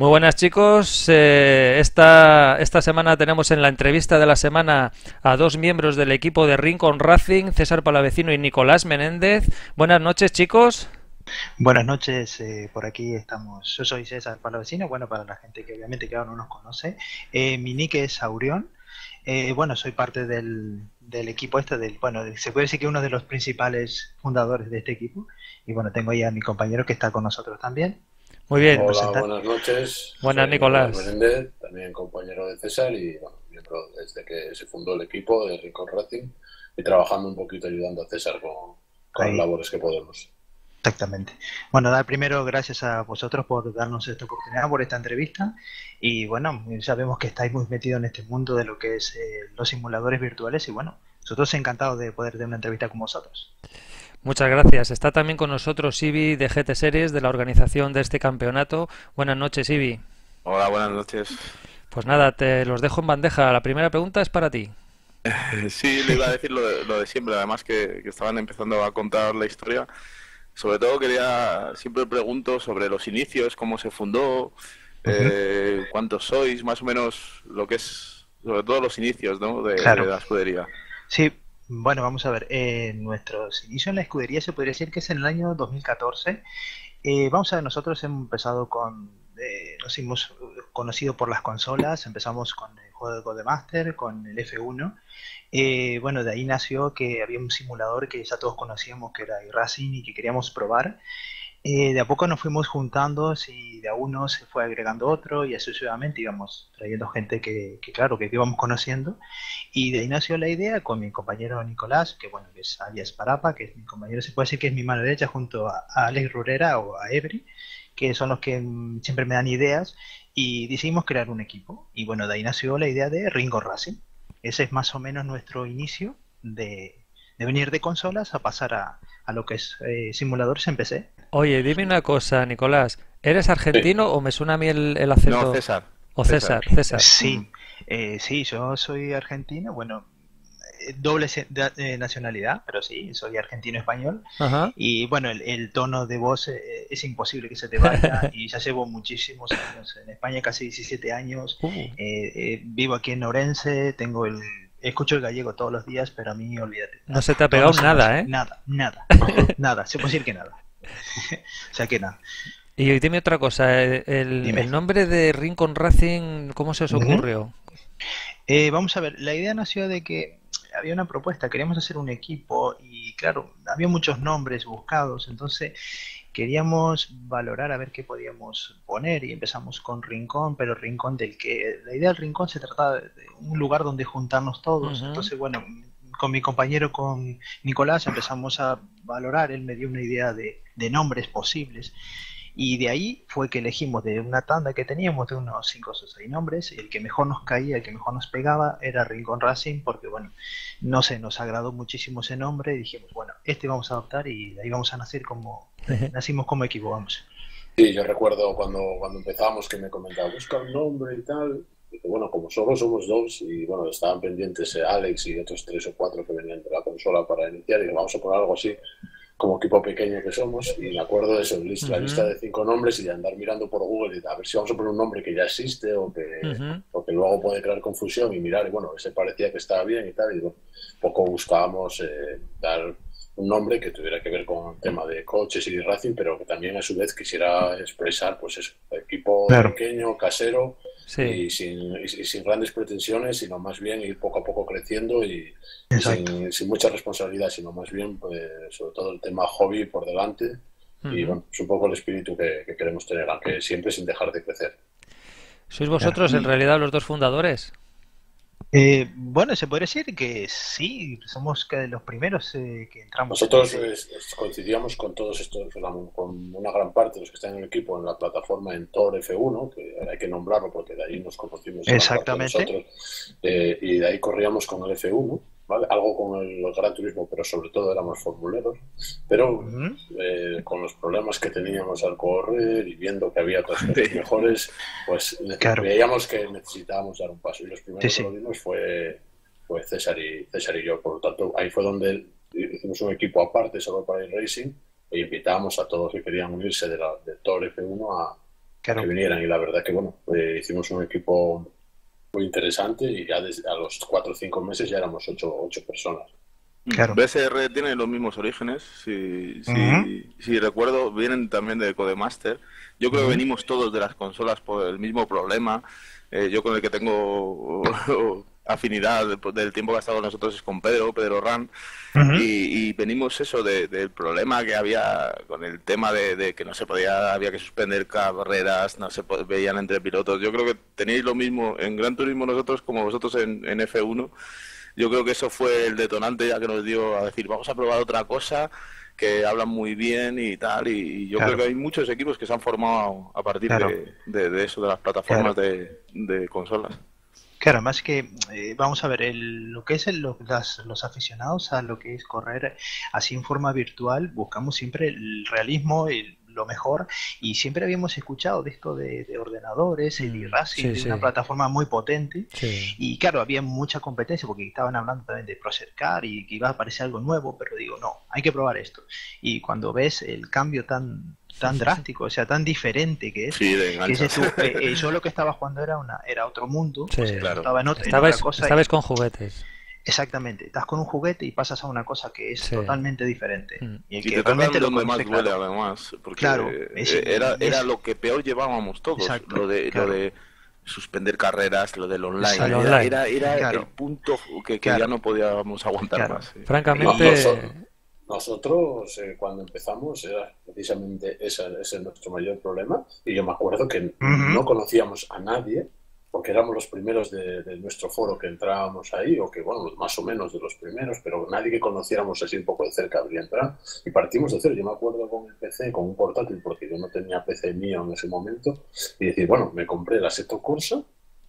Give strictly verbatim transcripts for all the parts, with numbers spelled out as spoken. Muy buenas, chicos. Eh, esta, esta semana tenemos en la entrevista de la semana a dos miembros del equipo de Rincón Racing, César Palavecino y Nicolás Menéndez. Buenas noches, chicos. Buenas noches, eh, por aquí estamos. Yo soy César Palavecino, bueno, para la gente que obviamente que aún no nos conoce. Eh, mi nick es Aurión. Eh, bueno, soy parte del, del equipo este, del, bueno, se puede decir que uno de los principales fundadores de este equipo. Y bueno, tengo ya a mi compañero que está con nosotros también. Muy bien. Hola, buenas noches. Buenas, soy Nicolás Menéndez, también compañero de César y bueno, miembro desde que se fundó el equipo de Rincón Racing y trabajando un poquito, ayudando a César con, con las labores que podemos. Exactamente. Bueno, dar primero gracias a vosotros por darnos esta oportunidad, por esta entrevista. Y bueno, sabemos que estáis muy metidos en este mundo de lo que es eh, los simuladores virtuales y bueno, nosotros encantados de poder tener una entrevista con vosotros. Muchas gracias. Está también con nosotros Ibi de G T Series, de la organización de este campeonato. Buenas noches, Ibi. Hola, buenas noches. Pues nada, te los dejo en bandeja. La primera pregunta es para ti. Sí, le iba a decir lo de, lo de siempre, además que, que estaban empezando a contar la historia. Sobre todo quería, siempre pregunto sobre los inicios, cómo se fundó, eh, cuántos sois, más o menos lo que es, sobre todo los inicios, ¿no? de, claro. de la escudería. Sí. Bueno, vamos a ver, eh, nuestros inicios en la escudería se podría decir que es en el año dos mil catorce. Eh, vamos a ver, nosotros hemos empezado con, eh, nos hemos conocido por las consolas, empezamos con el juego de Codemaster, con el F uno. Eh, bueno, de ahí nació que había un simulador que ya todos conocíamos que era iRacing y que queríamos probar. Eh, de a poco nos fuimos juntando, y de a uno se fue agregando otro y así sucesivamente íbamos trayendo gente que, que claro, que íbamos conociendo. Y de ahí nació la idea con mi compañero Nicolás, que bueno, que es alias Parapa, que es mi compañero, se puede decir que es mi mano derecha junto a, a Alex Rurera o a Ebri, que son los que m, siempre me dan ideas, y decidimos crear un equipo. Y bueno, de ahí nació la idea de Rincón Racing. Ese es más o menos nuestro inicio de, de venir de consolas a pasar a, a lo que es eh, simuladores en P C. Oye, dime una cosa, Nicolás. ¿Eres argentino sí. o me suena a mí el, el acento? No, César. O César, César. César. Sí, eh, sí, yo soy argentino, bueno, doble eh, nacionalidad, pero sí, soy argentino-español. Y bueno, el, el tono de voz eh, es imposible que se te vaya y ya llevo muchísimos años en España, casi diecisiete años. Uh. Eh, eh, vivo aquí en Orense, tengo el... Escucho el gallego todos los días, pero a mí, olvídate. No se te ha pegado nada, ¿eh? Nada, nada, nada, se puede decir que nada. O sea que nada. Y dime otra cosa, el, el nombre de Rincón Racing, ¿cómo se os ocurrió? Eh, vamos a ver, la idea nació de que había una propuesta, queríamos hacer un equipo y claro, había muchos nombres buscados, entonces queríamos valorar a ver qué podíamos poner y empezamos con Rincón, pero Rincón del que... La idea del Rincón se trataba de un lugar donde juntarnos todos, entonces bueno... Con mi compañero, con Nicolás, empezamos a valorar, él me dio una idea de, de nombres posibles y de ahí fue que elegimos de una tanda que teníamos de unos cinco o seis nombres y el que mejor nos caía, el que mejor nos pegaba era Rincón Racing porque, bueno, no sé, nos agradó muchísimo ese nombre y dijimos, bueno, este vamos a adoptar y de ahí vamos a nacer como, nacimos como equipo, vamos. Sí, yo recuerdo cuando, cuando empezamos que me comentaba, busca un nombre y tal... Bueno, como solo somos dos y bueno, estaban pendientes Alex y otros tres o cuatro que venían de la consola para iniciar y vamos a poner algo así como equipo pequeño que somos y me acuerdo de eso, list, la lista de cinco nombres y de andar mirando por Google y a ver si vamos a poner un nombre que ya existe o que, uh-huh. o que luego puede crear confusión y mirar y bueno, ese parecía que estaba bien y tal y bueno, poco buscábamos eh, dar un nombre que tuviera que ver con el tema de coches y de racing pero que también a su vez quisiera expresar pues eso, equipo claro. pequeño, casero. Sí. Y, sin, y sin grandes pretensiones, sino más bien ir poco a poco creciendo y sin, sin mucha responsabilidad, sino más bien, pues, sobre todo el tema hobby por delante. Uh-huh. Y bueno, es un poco el espíritu que, que queremos tener, aunque siempre sin dejar de crecer. ¿Sois vosotros en realidad los dos fundadores? Eh, bueno, se podría decir que sí, somos que los primeros eh, que entramos. Nosotros en ese... eh, coincidíamos con todos estos, con una gran parte de los que están en el equipo en la plataforma en Tor F uno, que hay que nombrarlo porque de ahí nos conocimos. Exactamente. Nosotros, eh, y de ahí corríamos con el F uno, ¿vale? Algo con el, el Gran Turismo, pero sobre todo éramos formuleros. Pero uh -huh. eh, con los problemas que teníamos al correr y viendo que había otras cosas mejores, pues claro. veíamos que necesitábamos dar un paso. Y los primeros sí, sí. que lo vimos fue, fue César, y, César y yo, por lo tanto ahí fue donde hicimos un equipo aparte solo para iRacing e invitábamos a todos que querían unirse de, la, de todo el F uno a, claro. que vinieran. Y la verdad que, bueno, eh, hicimos un equipo muy interesante y ya desde a los cuatro o cinco meses ya éramos ocho personas. Claro. B S R tiene los mismos orígenes, si, si, uh-huh. si recuerdo, vienen también de Codemaster. Yo creo uh-huh. que venimos todos de las consolas por el mismo problema. Eh, yo con el que tengo afinidad del tiempo que ha estado nosotros es con Pedro, Pedro Ran, uh-huh. y, y venimos eso de, del problema que había con el tema de, de que no se podía, había que suspender carreras, no se veían entre pilotos. Yo creo que tenéis lo mismo en Gran Turismo nosotros como vosotros en, en F uno. Yo creo que eso fue el detonante ya que nos dio a decir, vamos a probar otra cosa, que hablan muy bien y tal, y yo claro. creo que hay muchos equipos que se han formado a partir claro. de, de, de eso, de las plataformas claro. de, de consolas. Claro, más que, eh, vamos a ver, el, lo que es el, lo, las, los aficionados a lo que es correr así en forma virtual, buscamos siempre el realismo, el, lo mejor, y siempre habíamos escuchado de esto de, de ordenadores, el iRacing, sí, sí. una plataforma muy potente, sí. y claro, había mucha competencia, porque estaban hablando también de Project CARS y que iba a aparecer algo nuevo, pero digo, no, hay que probar esto. Y cuando ves el cambio tan... tan drástico, o sea, tan diferente que es. Sí, de que es tu, eh, eh, yo lo que estaba jugando era una era otro mundo, sí, o sea, claro. estaba en otra, estabas, en otra cosa. Estabas y, con juguetes. Exactamente, estás con un juguete y pasas a una cosa que es sí. totalmente diferente. Mm. Y, el y que te realmente lo que más duele claro. además, porque claro, es, era, era es, lo que peor llevábamos todos, exacto, lo de claro. lo de suspender carreras, lo del online, era, online. era, era claro. el punto que, que claro. ya no podíamos aguantar claro. más. Sí. Francamente... Nosotros, eh, cuando empezamos, era precisamente ese, ese es nuestro mayor problema. Y yo me acuerdo que uh-huh. no conocíamos a nadie, porque éramos los primeros de, de nuestro foro que entrábamos ahí, o que, bueno, más o menos de los primeros, pero nadie que conociéramos así un poco de cerca habría entrado. Y partimos de cero. Yo me acuerdo con el P C, con un portátil, porque yo no tenía P C mío en ese momento. Y decir, bueno, me compré el Asseto Corsa,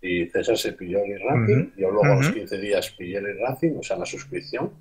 y César se pilló el iRacing. Uh-huh. Yo luego uh-huh. a los quince días pillé el iRacing, o sea, la suscripción.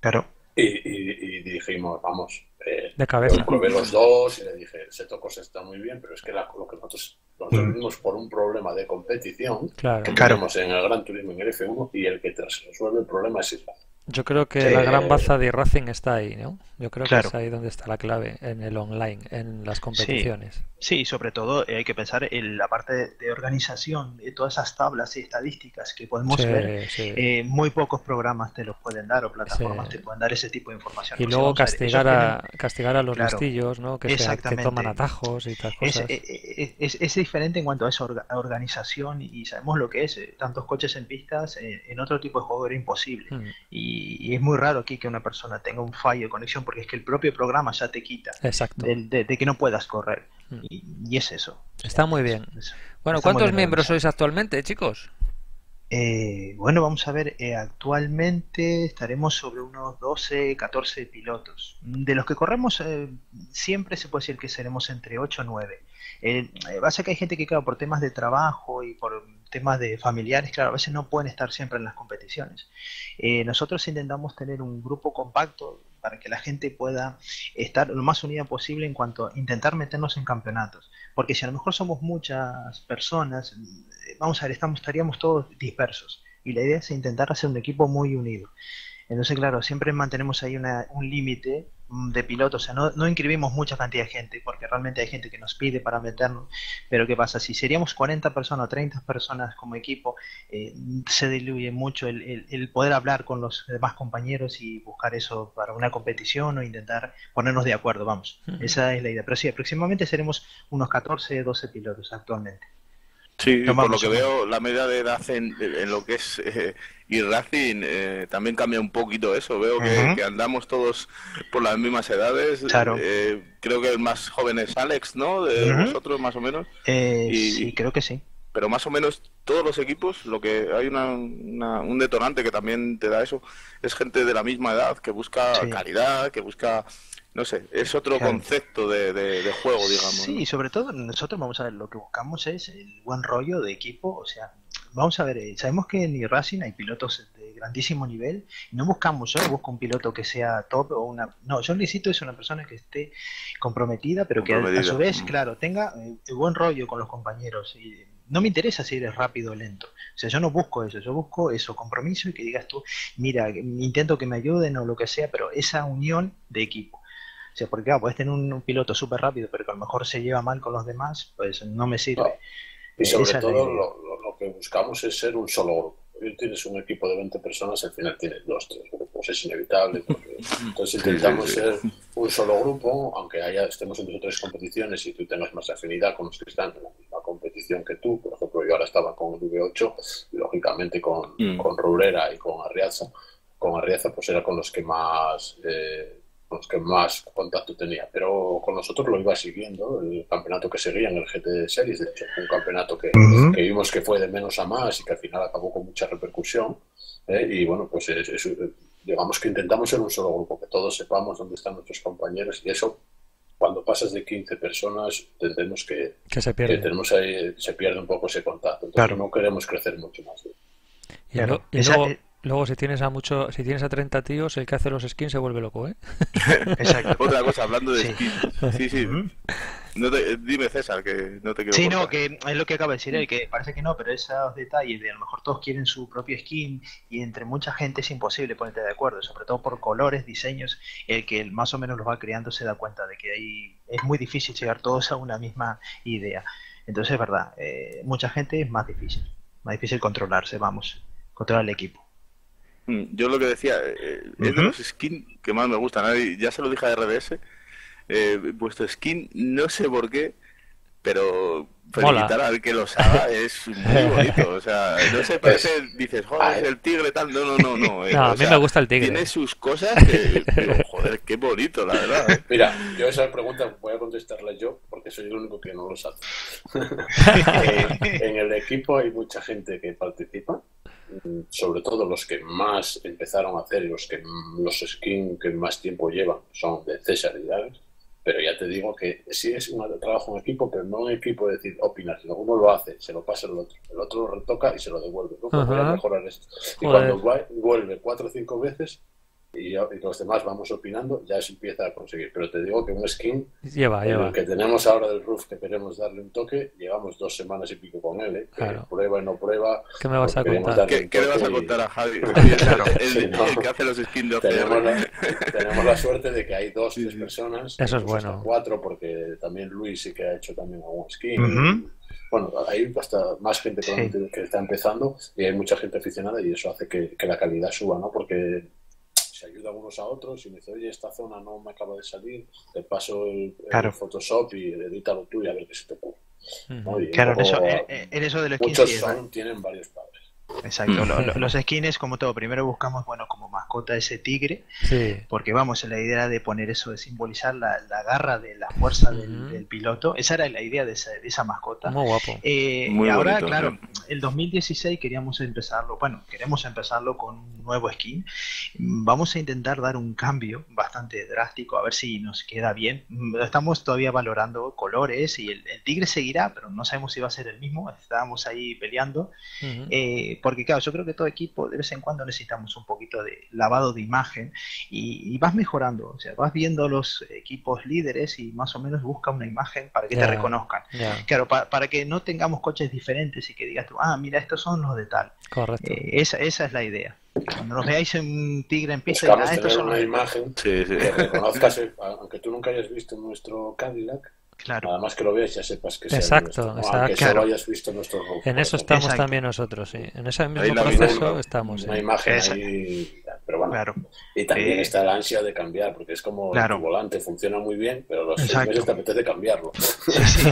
Claro. Y, y, y dijimos, vamos, eh, de cabeza. Yo probé los dos y le dije, Asseto Corsa está muy bien, pero es que la, lo que nosotros nos reunimos por un problema de competición claro. que tenemos claro. en el Gran Turismo, en el F uno, y el que te resuelve el problema es iRacing. Yo creo que sí. la gran baza de iRacing está ahí, ¿no? Yo creo claro. que es ahí donde está la clave, en el online, en las competiciones. Sí, sí, sobre todo hay que pensar en la parte de organización, de todas esas tablas y estadísticas que podemos sí, ver. Sí. Eh, muy pocos programas te los pueden dar o plataformas sí. te pueden dar ese tipo de información. Y no luego castigar a, tienen... castigar a los claro. listillos, ¿no? Que, sea, que toman atajos y tal cosas. Es, es, es, es diferente en cuanto a esa orga, organización y sabemos lo que es. Tantos coches en pistas, en, en otro tipo de juego era imposible. Mm. Y Y es muy raro aquí que una persona tenga un fallo de conexión porque es que el propio programa ya te quita exacto. De, de, de que no puedas correr. Mm. Y, y es eso. Está o sea, muy bien. Es, bueno, ¿cuántos bien miembros sois actualmente, chicos? Eh, bueno, vamos a ver. Eh, actualmente estaremos sobre unos doce, catorce pilotos. De los que corremos eh, siempre se puede decir que seremos entre ocho o nueve. Eh, pasa que hay gente que, claro, por temas de trabajo y por temas de familiares, claro, a veces no pueden estar siempre en las competiciones. Eh, nosotros intentamos tener un grupo compacto para que la gente pueda estar lo más unida posible en cuanto a intentar meternos en campeonatos. Porque si a lo mejor somos muchas personas, vamos a ver, estamos, estaríamos todos dispersos. Y la idea es intentar hacer un equipo muy unido. Entonces, claro, siempre mantenemos ahí una, un límite de pilotos, o sea, no, no inscribimos mucha cantidad de gente, porque realmente hay gente que nos pide para meternos, pero ¿qué pasa? Si seríamos cuarenta personas o treinta personas como equipo, eh, se diluye mucho el, el, el poder hablar con los demás compañeros y buscar eso para una competición o intentar ponernos de acuerdo, vamos, uh-huh. esa es la idea, pero sí, aproximadamente seremos unos catorce, doce pilotos actualmente. Sí, no, por lo que veo, la media de edad en, en lo que es eh, iRacing eh, también cambia un poquito eso. Veo que, uh-huh. que andamos todos por las mismas edades. Claro. Eh, creo que el más joven es Alex, ¿no? De uh-huh. nosotros, más o menos. Eh, y, sí, creo que sí. Pero más o menos todos los equipos, lo que hay una, una, un detonante que también te da eso, es gente de la misma edad que busca sí. calidad, que busca... No sé, es otro concepto de, de, de juego, digamos. Sí, ¿no? Sobre todo nosotros, vamos a ver, lo que buscamos es el buen rollo de equipo. O sea, vamos a ver, sabemos que en iRacing hay pilotos de grandísimo nivel. No buscamos, yo busco un piloto que sea top o una... No, yo necesito es una persona que esté comprometida, pero comprometida. que a, a su vez, claro, tenga el buen rollo con los compañeros y... No me interesa si eres rápido o lento. O sea, yo no busco eso. Yo busco eso, compromiso y que digas tú, mira, intento que me ayuden o lo que sea, pero esa unión de equipo. O sea, porque claro, puedes tener un, un piloto súper rápido, pero que a lo mejor se lleva mal con los demás, pues no me sirve. Claro. Y sobre Esa todo lo, lo, lo que buscamos es ser un solo grupo. Tienes un equipo de veinte personas, al final tienes dos, tres grupos, es inevitable. Porque... Entonces intentamos sí, sí, sí. ser un solo grupo, aunque haya, estemos en dos o tres competiciones y tú tengas más afinidad con los que están en la misma competición que tú. Por ejemplo, yo ahora estaba con el V ocho, lógicamente con, mm. con Rurera y con Arriaza. Con Arriaza pues era con los que más... Eh, con los que más contacto tenía, pero con nosotros lo iba siguiendo, el campeonato que seguía en el G T Series, de hecho fue un campeonato que, uh-huh. que vimos que fue de menos a más y que al final acabó con mucha repercusión, ¿eh? Y bueno, pues es, es, digamos que intentamos ser un solo grupo, que todos sepamos dónde están nuestros compañeros, y eso cuando pasas de quince personas entendemos que, que, se, pierde. que tenemos ahí, se pierde un poco ese contacto, entonces claro. no queremos crecer mucho más. ¿Sí? Y claro. y luego... Luego si tienes a mucho, si tienes a treinta tíos, el que hace los skins se vuelve loco, ¿eh? Exacto. Otra cosa, hablando de sí. skins. Sí, sí. No te, dime, César, que no te quiero Sí, cortar. No, que es lo que acaba de decir él, que parece que no, pero esos detalles de a lo mejor todos quieren su propio skin y entre mucha gente es imposible ponerte de acuerdo, sobre todo por colores, diseños, el que más o menos los va creando se da cuenta de que ahí es muy difícil llegar todos a una misma idea. Entonces, es verdad, eh, mucha gente es más difícil, más difícil controlarse, vamos, controlar el equipo. Yo lo que decía, eh, es de los skins que más me gustan, ¿eh? Ya se lo dije a R D S, eh, vuestro skin, no sé por qué, pero felicitar al que los haga es muy bonito, o sea, no se parece, dices, joder, es el tigre tal, no, no, no, no. Eh, no a mí sea, me gusta el tigre. Tiene sus cosas que, digo, joder, qué bonito, la verdad. Eh. Mira, yo esa pregunta voy a contestarla yo, porque soy el único que no los hace. eh, en el equipo hay mucha gente que participa, sobre todo los que más empezaron a hacer y los que los skins que más tiempo llevan son de César y David, pero ya te digo que sí es un trabajo en equipo, pero no un equipo de decir opinar, sino uno lo hace, se lo pasa al otro, el otro lo retoca y se lo devuelve, ¿no? Voy a mejorar esto. Y Joder. cuando va, vuelve cuatro o cinco veces y los demás vamos opinando, ya se empieza a conseguir. Pero te digo que un skin lleva, lleva. El que tenemos ahora del Roof, que queremos darle un toque, llevamos dos semanas y pico con él, ¿eh? Claro. Prueba y no prueba. ¿Qué me vas a contar? ¿Qué, ¿qué le vas a contar y... a Javi? Claro, el, sí, no. el que hace los skins de O C R. Tenemos la, tenemos la suerte de que hay dos, tres personas. Eso es bueno. Cuatro, porque también Luis sí que ha hecho también algún skin. Uh-huh. Bueno, hay hasta más gente sí. que está empezando y hay mucha gente aficionada y eso hace que, que la calidad suba, ¿no? Porque... se ayuda unos a otros y me dice, oye, esta zona no me acaba de salir, te paso el, claro. el Photoshop y edítalo tú y a ver qué se te ocurre. ¿No? Claro, en eso, en, en eso de los skins. Muchos sí, son, tienen varios padres. Exacto, mm. los, los skins, como todo, primero buscamos, bueno, como mascota ese tigre, sí. porque vamos, la idea de poner eso, de simbolizar la, la garra de la fuerza mm. del, del piloto, esa era la idea de esa, de esa mascota. Muy guapo. Eh, Muy y ahora, bonito, claro, ¿no? El dos mil dieciséis queríamos empezarlo, bueno, queremos empezarlo con un nuevo skin. Vamos a intentar dar un cambio bastante drástico, a ver si nos queda bien. Estamos todavía valorando colores y el, el tigre seguirá, pero no sabemos si va a ser el mismo, estábamos ahí peleando. Uh-huh. eh, porque claro, yo creo que todo equipo de vez en cuando necesitamos un poquito de lavado de imagen y, y vas mejorando, o sea, vas viendo los equipos líderes y más o menos busca una imagen para que yeah. te reconozcan. Yeah. Claro, pa para que no tengamos coches diferentes y que digas tú, ah, mira, estos son los de tal. Correcto. Eh, esa, esa es la idea. Cuando nos veáis un tigre en pieza, ah, estos son los de tal. Buscamos tener una imagen sí, sí. que reconozcas, aunque tú nunca hayas visto nuestro Cadillac. Claro. Nada más que lo veas, ya sepas que sea exacto, no, exacto. Aunque solo hayas visto nuestro rojo. En eso estamos exacto. también nosotros, sí. En ese mismo la proceso imagen, estamos. Una sí. imagen ahí, pero bueno. Claro. Y también eh... está la ansia de cambiar, porque es como claro. el volante, funciona muy bien, pero los primeros te apetece cambiarlo. Sí, sí,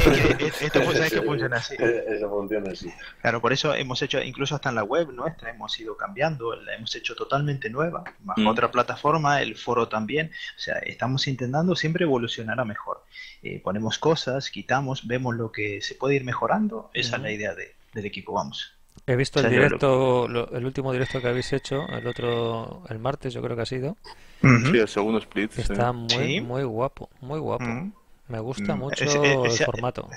esto es que funciona así. Eso funciona así. Claro, por eso hemos hecho, incluso hasta en la web nuestra, hemos ido cambiando, la hemos hecho totalmente nueva, bajo mm. otra plataforma, el foro también. O sea, estamos intentando siempre evolucionar a mejor. Eh, ponemos cosas, quitamos, vemos lo que se puede ir mejorando, esa uh-huh. es la idea de, del equipo, vamos. He visto o sea, el directo, lo... Lo, el último directo que habéis hecho, el otro, el martes yo creo que ha sido. Uh-huh. Sí, el segundo split. Está sí. muy, ¿Sí? muy guapo, muy guapo. Uh-huh. Me gusta uh-huh. mucho es, es, el formato.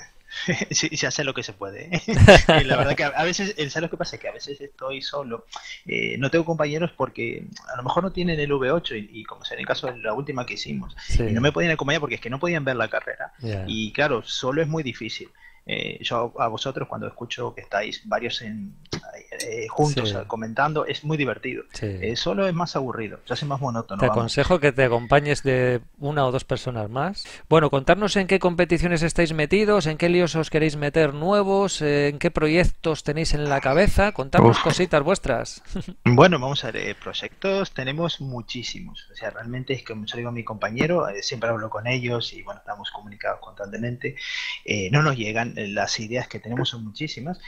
Sí, se hace lo que se puede, ¿eh? Y la verdad que a veces, ¿sabes lo que pasa? Que a veces estoy solo, eh, no tengo compañeros porque a lo mejor no tienen el V ocho y, y como sea en el caso de la última que hicimos, sí. y no me podían acompañar porque es que no podían ver la carrera yeah. y claro, solo es muy difícil. Eh, yo a vosotros cuando escucho que estáis varios en, eh, juntos, sí, comentando, es muy divertido. Sí. Eh, solo es más aburrido, se hace más monótono. Te vamos. aconsejo que te acompañes de una o dos personas más. Bueno, contarnos en qué competiciones estáis metidos, en qué líos os queréis meter nuevos, eh, en qué proyectos tenéis en la cabeza, contarnos cositas vuestras. Bueno, vamos a ver, eh, proyectos tenemos muchísimos. O sea, realmente es que, como digo, mi compañero, eh, siempre hablo con ellos y bueno, estamos comunicados constantemente. Eh, no nos llegan, las ideas que tenemos son muchísimas.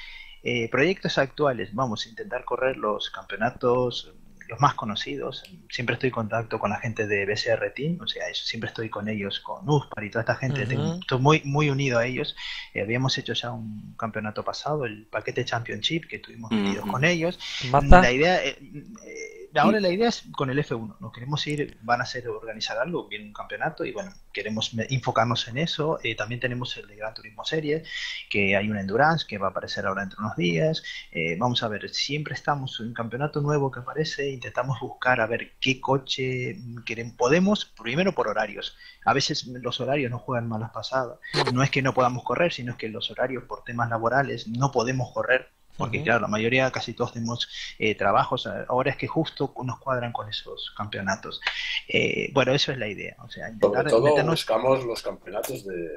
Eh, proyectos actuales, vamos a intentar correr los campeonatos, los más conocidos. Siempre estoy en contacto con la gente de B C R Team, o sea, eso, siempre estoy con ellos, con USPAR y toda esta gente. Uh-huh. Tengo, estoy muy, muy unido a ellos. Eh, habíamos hecho ya un campeonato pasado, el Paquete Championship, que tuvimos metidos uh-huh. con ellos. ¿Mata? La idea... Eh, eh, Ahora la idea es con el F uno, nos queremos ir, van a hacer organizar algo, viene un campeonato y bueno, queremos enfocarnos en eso. Eh, también tenemos el de Gran Turismo Series, que hay un Endurance que va a aparecer ahora entre unos días. Eh, vamos a ver, siempre estamos en un campeonato nuevo que aparece, intentamos buscar a ver qué coche queremos. Podemos, primero por horarios, a veces los horarios nos juegan malas pasadas, no es que no podamos correr, sino es que los horarios por temas laborales no podemos correr. Porque uh-huh. claro, la mayoría, casi todos tenemos eh, trabajos, ahora es que justo nos cuadran con esos campeonatos. Eh, bueno, eso es la idea. O sea, intentar sobre todo meternos... buscamos los campeonatos de,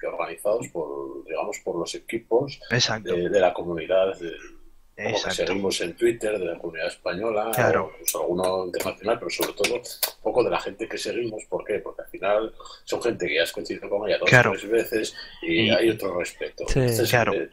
que organizados por, digamos, por los equipos de, de la comunidad, de, como que seguimos en Twitter, de la comunidad española, claro. o, pues, alguno internacional, pero sobre todo un poco de la gente que seguimos. ¿Por qué? Porque al final son gente que ya has coincidido con ella dos o claro. tres veces y, y hay otro respeto. Sí, Entonces, claro. Eh,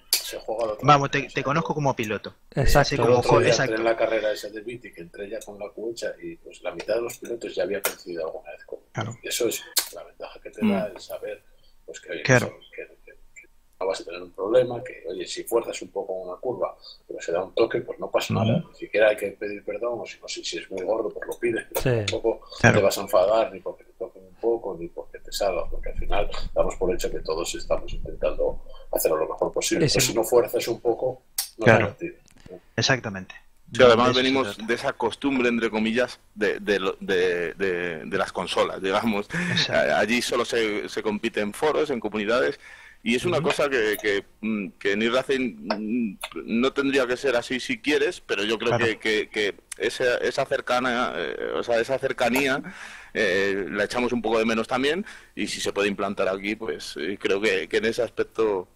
Vamos, te, te conozco como piloto. Exacto. Como otro día, exacto. En la carrera esa de Viti, que entré ya con la cucha y pues la mitad de los pilotos ya había coincidido alguna vez con claro. Y eso es la ventaja que te mm. da el saber pues que, oye, claro. que, que, que no vas a tener un problema, que oye, si fuerzas un poco una curva, pero se da un toque, pues no pasa mm. nada. Ni siquiera hay que pedir perdón, o si no sé si es muy gordo, pues lo pides, pero sí. tampoco claro. te vas a enfadar ni porque te toquen un poco, ni porque te salgas, porque al final damos por hecho que todos estamos intentando hacerlo lo mejor posible. Entonces, si no fuerzas un poco, no claro. es divertido. Exactamente. Sí, además venimos de esa costumbre, entre comillas, de, de, de, de, de las consolas, digamos. Exacto. Allí solo se, se compite en foros, en comunidades, y es una uh-huh. cosa que, que, que en iRacing no tendría que ser así si quieres, pero yo creo claro. que, que, que esa, esa, cercana, eh, o sea, esa cercanía eh, la echamos un poco de menos también, y si se puede implantar aquí, pues creo que, que en ese aspecto...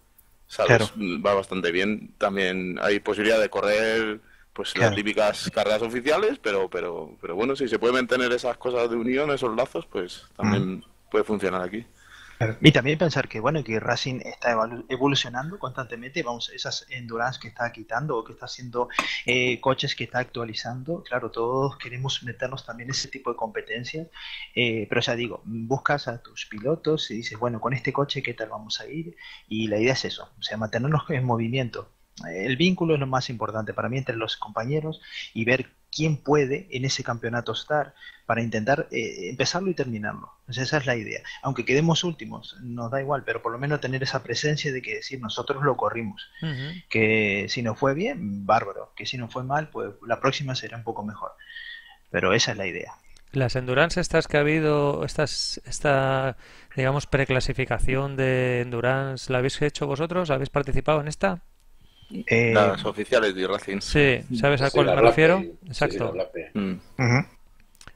¿Sabes? Claro. Va bastante bien. También hay posibilidad de correr pues claro. las típicas carreras oficiales, pero pero pero bueno, si se puede mantener esas cosas de unión, esos lazos, pues también mm. puede funcionar aquí. Y también pensar que bueno, que Racing está evolucionando constantemente, vamos, esas endurance que está quitando o que está haciendo, eh, coches que está actualizando, claro, todos queremos meternos también en ese tipo de competencias, eh, pero ya digo, buscas a tus pilotos y dices, bueno, con este coche qué tal vamos a ir, y la idea es eso, o sea, mantenernos en movimiento. El vínculo es lo más importante para mí entre los compañeros y ver quién puede en ese campeonato estar para intentar eh, empezarlo y terminarlo. Entonces esa es la idea. Aunque quedemos últimos, nos da igual, pero por lo menos tener esa presencia de que decir nosotros lo corrimos. Uh-huh. Que si nos fue bien, bárbaro. Que si nos fue mal, pues la próxima será un poco mejor. Pero esa es la idea. Las endurance estas que ha habido, estas, esta, digamos, preclasificación de endurance, ¿la habéis hecho vosotros? ¿Habéis participado en esta? Eh... Las oficiales de iRacing. Sí, ¿sabes a sí, cuál me refiero? P, Exacto. Sí, sí, mm. uh-huh.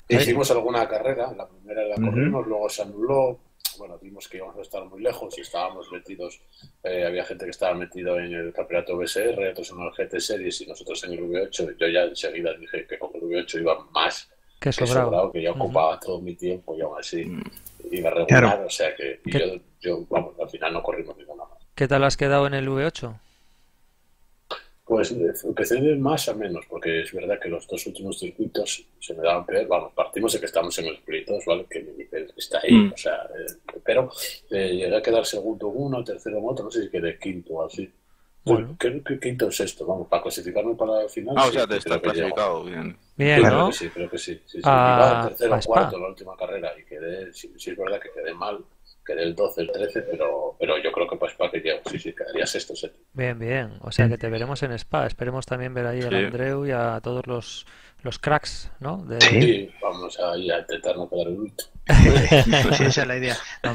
Hicimos alguna carrera, la primera la corrimos, uh-huh. luego se anuló. Bueno, vimos que íbamos a estar muy lejos y estábamos metidos. Eh, había gente que estaba metido en el campeonato B S R, otros en el G T Series y nosotros en el V ocho. Yo ya enseguida dije que con el V ocho iba más que sobrado, que, sobrado, que ya ocupaba uh-huh. todo mi tiempo y aún así uh-huh. iba a regular. Claro. O sea que y yo, yo, vamos, al final no corrimos ninguna más. ¿Qué tal has quedado en el V ocho? Pues crecer de más a menos, porque es verdad que los dos últimos circuitos se me daban peor. Vamos, partimos de que estamos en los pleitos, ¿vale? Que mi nivel está ahí, mm. o sea, eh, pero eh, llegué a quedar segundo en uno, tercero en otro, no sé si quedé quinto o así. Bueno, creo que quinto o sexto, vamos, para clasificarme para el final. Ah, sí, o sea, te estás clasificado, bien. Bien, claro, ¿no? Que sí, creo que sí. sí, sí. Ah, tercero o cuarto en la última carrera y quedé, sí, sí es verdad que quedé mal. Quedé el doce, el trece, pero, pero yo creo que para Spa quedaría, sí, sí, quedaría sexto, séptimo. Bien, bien. O sea que te veremos en Spa. Esperemos también ver ahí sí. a Andreu y a todos los, los cracks, ¿no? De... Sí, vamos a ir a intentar no quedar el último. Sí, esa es la idea. No,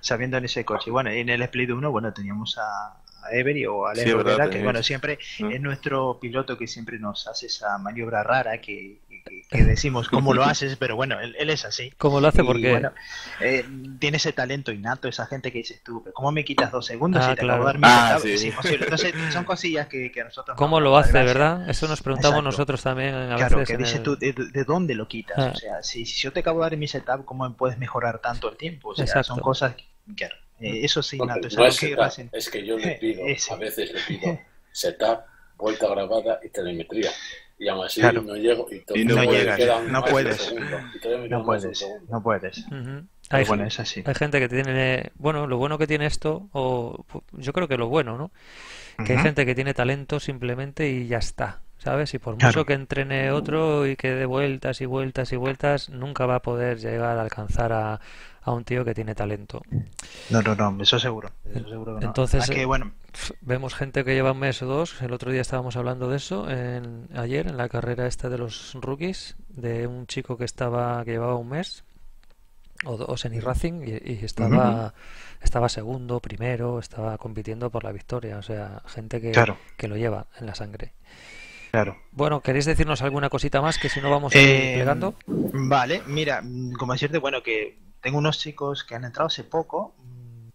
sabiendo en ese coche. Bueno, en el Split uno, bueno, teníamos a... a Ebri o a Alex Rurera, que bueno, siempre ¿no? es nuestro piloto que siempre nos hace esa maniobra rara que, que, que decimos cómo lo haces, pero bueno, él, él es así. ¿Cómo lo hace? Porque bueno, eh, tiene ese talento innato, esa gente que dices tú, pero ¿cómo me quitas dos segundos ah, si te claro. acabo de dar mi ah, sí. Es imposible. Entonces son cosillas que, que a nosotros... ¿Cómo lo hace, verdad? Eso nos preguntamos Exacto. nosotros también a Claro, veces que dices el... tú, ¿de, de dónde lo quitas? Ah. O sea, si, si yo te acabo de dar mi setup, ¿cómo puedes mejorar tanto el tiempo? O sea, Exacto. son cosas que... Eh, eso sí, no, nato, no es, que setup, es que yo le pido, ese. a veces le pido setup, vuelta grabada y telemetría. Y aún así claro. no llego y, y no, no llegas, no puedes. Y no puedes, no puedes. Uh -huh. Hay, bueno, gente, es así. Hay gente que tiene, bueno, lo bueno que tiene esto, o yo creo que lo bueno, ¿no? Que uh -huh. hay gente que tiene talento simplemente y ya está, ¿sabes? Y por mucho claro. que entrene otro y que dé vueltas y vueltas y vueltas, nunca va a poder llegar a alcanzar a... a un tío que tiene talento. No, no, no, eso seguro. Eso seguro que no. Entonces, que, bueno. vemos gente que lleva un mes o dos, el otro día estábamos hablando de eso, en, ayer, en la carrera esta de los rookies, de un chico que estaba que llevaba un mes, o, o semi racing, y, y estaba, uh-huh. estaba segundo, primero, estaba compitiendo por la victoria, o sea, gente que, claro. que lo lleva en la sangre. Claro. Bueno, ¿queréis decirnos alguna cosita más que si no vamos eh, plegando? Vale, mira, como decirte, bueno, que tengo unos chicos que han entrado hace poco,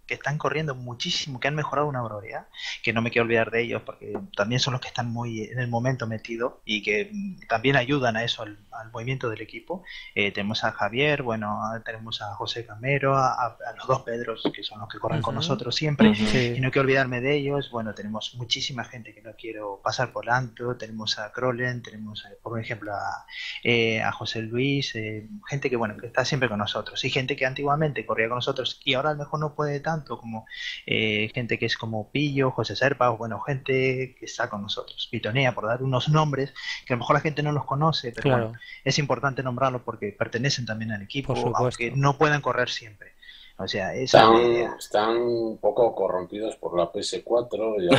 que están corriendo muchísimo, que han mejorado una barbaridad, que no me quiero olvidar de ellos porque también son los que están muy en el momento metidos y que también ayudan a eso, al, al movimiento del equipo. Eh, tenemos a Javier, bueno, tenemos a José Camero, a, a los dos Pedros, que son los que corren uh-huh. con nosotros siempre, uh-huh. sí. y no quiero olvidarme de ellos. Bueno, tenemos muchísima gente que no quiero pasar por alto, tenemos a Krollen, tenemos, por ejemplo, a, eh, a José Luis, eh, gente que, bueno, que está siempre con nosotros, y gente que antiguamente corría con nosotros y ahora a lo mejor no puede tanto, como eh, gente que es como Pillo, José Serpa, o bueno, gente que está con nosotros, Pitonea, por dar unos nombres que a lo mejor la gente no los conoce, pero claro. bueno, es importante nombrarlos porque pertenecen también al equipo, aunque no puedan correr siempre. O sea, esa están, idea... están un poco corrompidos por la P S cuatro. Y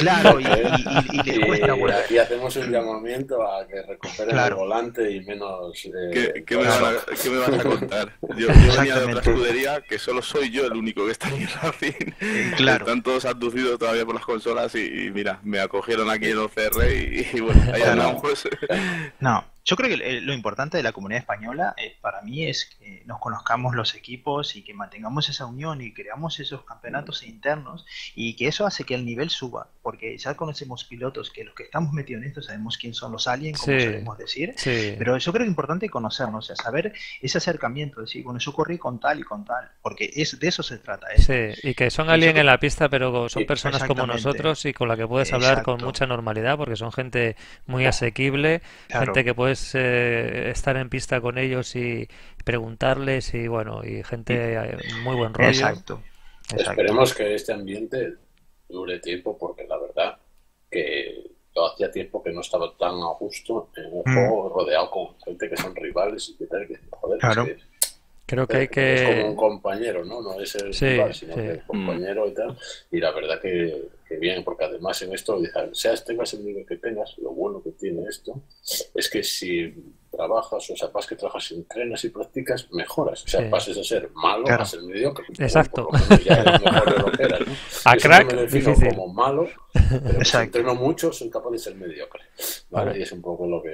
claro, y, y, y les cuesta volver. Y hacemos un llamamiento a que recuperen claro. el volante y menos... Eh, ¿Qué, qué, me a, ¿Qué me vas a contar? Yo, yo venía de otra escudería que solo soy yo el único que está en el Racing. Claro. Están todos abducidos todavía por las consolas y, y mira, me acogieron aquí en O C R y, y bueno, ahí andamos. No. Yo creo que lo importante de la comunidad española eh, para mí es que nos conozcamos los equipos y que mantengamos esa unión y creamos esos campeonatos internos y que eso hace que el nivel suba, porque ya conocemos pilotos que los que estamos metidos en esto sabemos quién son los aliens, como sí, solemos decir, sí. pero yo creo que es importante conocernos, o sea, saber ese acercamiento, decir, bueno, yo corrí con tal y con tal, porque es de eso se trata. Es, sí, y que son aliens que... en la pista, pero son personas como nosotros y con la que puedes hablar Exacto. con mucha normalidad, porque son gente muy asequible, claro. gente que puedes Eh, estar en pista con ellos y preguntarles y bueno, y gente muy buen rollo. Exacto. Exacto. Esperemos que este ambiente dure tiempo, porque la verdad que yo hacía tiempo que no estaba tan a gusto en un mm. juego rodeado con gente que son rivales y que tal, que joder, claro. es que, creo que hay que... Es como un compañero, ¿no? No es el sí, rival, sino sí. que el compañero mm. y tal. Y la verdad que, que bien, porque además en esto, seas tengas el nivel que tengas, lo bueno que tiene esto es que si trabajas, o sea, vas que trabajas, entrenas y practicas, mejoras. O sea, sí. pases a ser malo claro. a ser mediocre. Exacto. Ya eres mejor de lo que eras, ¿no? A Eso crack, no me defino difícil. Como malo, pero si entreno mucho, soy capaz de ser mediocre. ¿Vale? Vale. Y es un poco lo que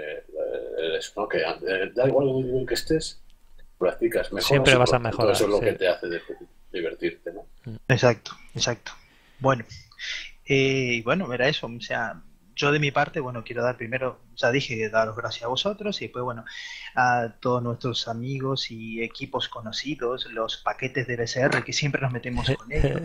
es, ¿no? Que da igual el nivel que estés, practicas mejor, siempre vas a mejorar. Eso es lo sí. que te hace de, de divertirte, ¿no? Exacto, exacto. Bueno, y eh, bueno, era eso. O sea, yo de mi parte, bueno, quiero dar primero, ya dije, daros gracias a vosotros y después, bueno, a todos nuestros amigos y equipos conocidos, los paquetes de B C R que siempre nos metemos con ellos.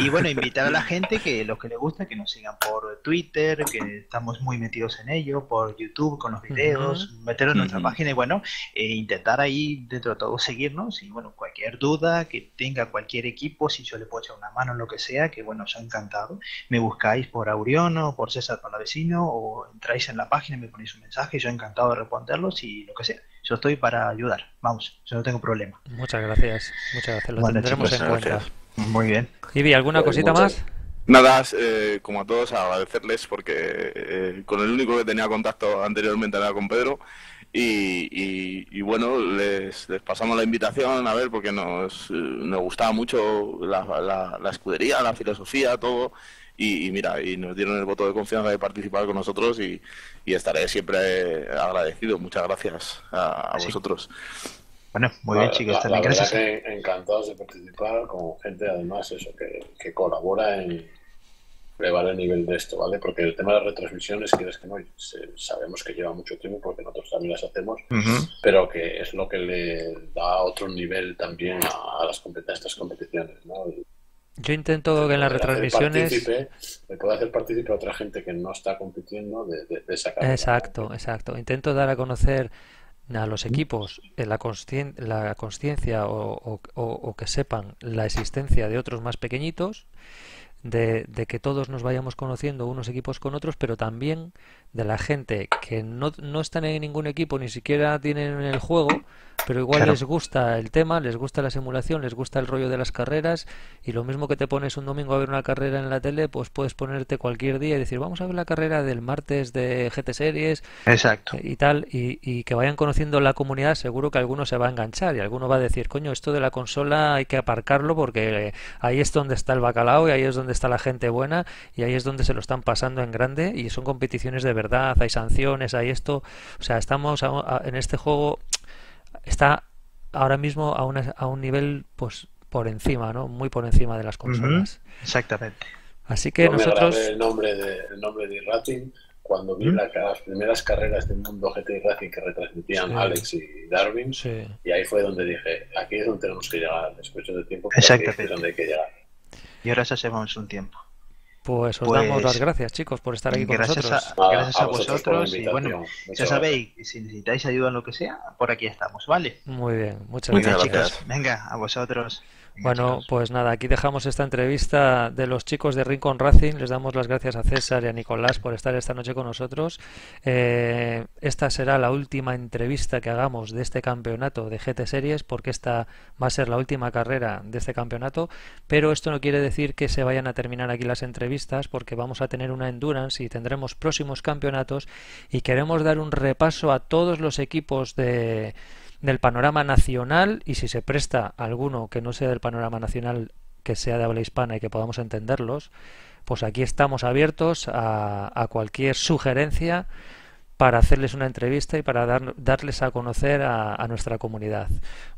Y bueno, invitar a la gente que los que les gusta, que nos sigan por Twitter, que estamos muy metidos en ello, por YouTube con los videos, uh-huh. meteros en nuestra uh-huh. página y bueno, eh, intentar ahí dentro de todo seguirnos y bueno, cualquier duda que tenga cualquier equipo, si yo le puedo echar una mano en lo que sea, que bueno, yo encantado. Me buscáis por Aurión o por César Palavecino o entráis en la página y me ponéis un mensaje, yo encantado de responderlos y lo que sea. Yo estoy para ayudar, vamos, yo no tengo problema. Muchas gracias, muchas gracias, lo bueno, tendremos chicos, en cuenta. Muy bien. Ibi, ¿alguna pues cosita muchas. más? Nada, eh, como a todos, agradecerles porque eh, con el único que tenía contacto anteriormente era con Pedro y, y, y bueno, les, les pasamos la invitación, a ver, porque nos, nos gustaba mucho la, la, la escudería, la filosofía, todo. y, y mira, y nos dieron el voto de confianza de participar con nosotros y, y estaré siempre agradecido. Muchas gracias a, a sí. vosotros. Bueno, muy la, bien, chicos. La, también la gracias. Que encantados de participar con gente, además, eso, que, que colabora en elevar el nivel de esto, ¿vale? Porque el tema de las retransmisiones, quieres que no, sabemos que lleva mucho tiempo porque nosotros también las hacemos, uh-huh. pero que es lo que le da otro nivel también a, a, las, a estas competiciones, ¿no? Y, yo intento que en las retransmisiones me pueda hacer partícipe a otra gente que no está compitiendo de, de, de esa carrera. Exacto, exacto. Intento dar a conocer a los equipos la consciencia o, o, o que sepan la existencia de otros más pequeñitos, de, de que todos nos vayamos conociendo unos equipos con otros, pero también de la gente que no, no están en ningún equipo, ni siquiera tienen el juego, pero igual claro. les gusta el tema, les gusta la simulación, les gusta el rollo de las carreras, y lo mismo que te pones un domingo a ver una carrera en la tele, pues puedes ponerte cualquier día y decir, vamos a ver la carrera del martes de G T Series. Exacto. Y tal, y, y que vayan conociendo la comunidad. Seguro que alguno se va a enganchar y alguno va a decir, coño, esto de la consola hay que aparcarlo porque ahí es donde está el bacalao y ahí es donde está la gente buena y ahí es donde se lo están pasando en grande y son competiciones de verdad, hay sanciones, hay esto, o sea, estamos a, a, en este juego está ahora mismo a, una, a un nivel pues por encima, ¿no? Muy por encima de las consolas. Mm-hmm. Exactamente. Así que no nosotros... Me el nombre de el nombre de iRacing cuando vi ¿Mm? la, las primeras carreras del mundo G T iRacing que retransmitían sí. Alex y Darwin sí. y ahí fue donde dije, aquí es donde tenemos que llegar después de tiempo, exactamente, es donde hay que llegar. Y ahora se hacemos un tiempo. Pues os pues, damos las gracias, chicos, por estar aquí con nosotros. Gracias a, a, gracias a, a vosotros, vosotros y bueno, ya sabéis, si necesitáis ayuda en lo que sea, por aquí estamos, ¿vale? Muy bien, muchas Muy gracias, bien, chicos. Venga, a vosotros. Venga, bueno, chicos. Pues nada, aquí dejamos esta entrevista de los chicos de Rincón Racing. Les damos las gracias a César y a Nicolás por estar esta noche con nosotros. Eh, esta será la última entrevista que hagamos de este campeonato de G T Series, porque esta va a ser la última carrera de este campeonato, pero esto no quiere decir que se vayan a terminar aquí las entrevistas, porque vamos a tener una Endurance y tendremos próximos campeonatos y queremos dar un repaso a todos los equipos de, del panorama nacional y si se presta alguno que no sea del panorama nacional, que sea de habla hispana y que podamos entenderlos, pues aquí estamos abiertos a, a cualquier sugerencia para hacerles una entrevista y para dar, darles a conocer a, a nuestra comunidad.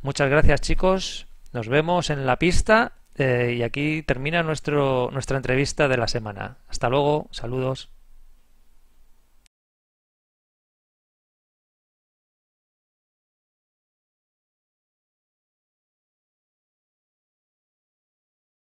Muchas gracias, chicos, nos vemos en la pista. Eh, y aquí termina nuestro, nuestra entrevista de la semana. Hasta luego, saludos.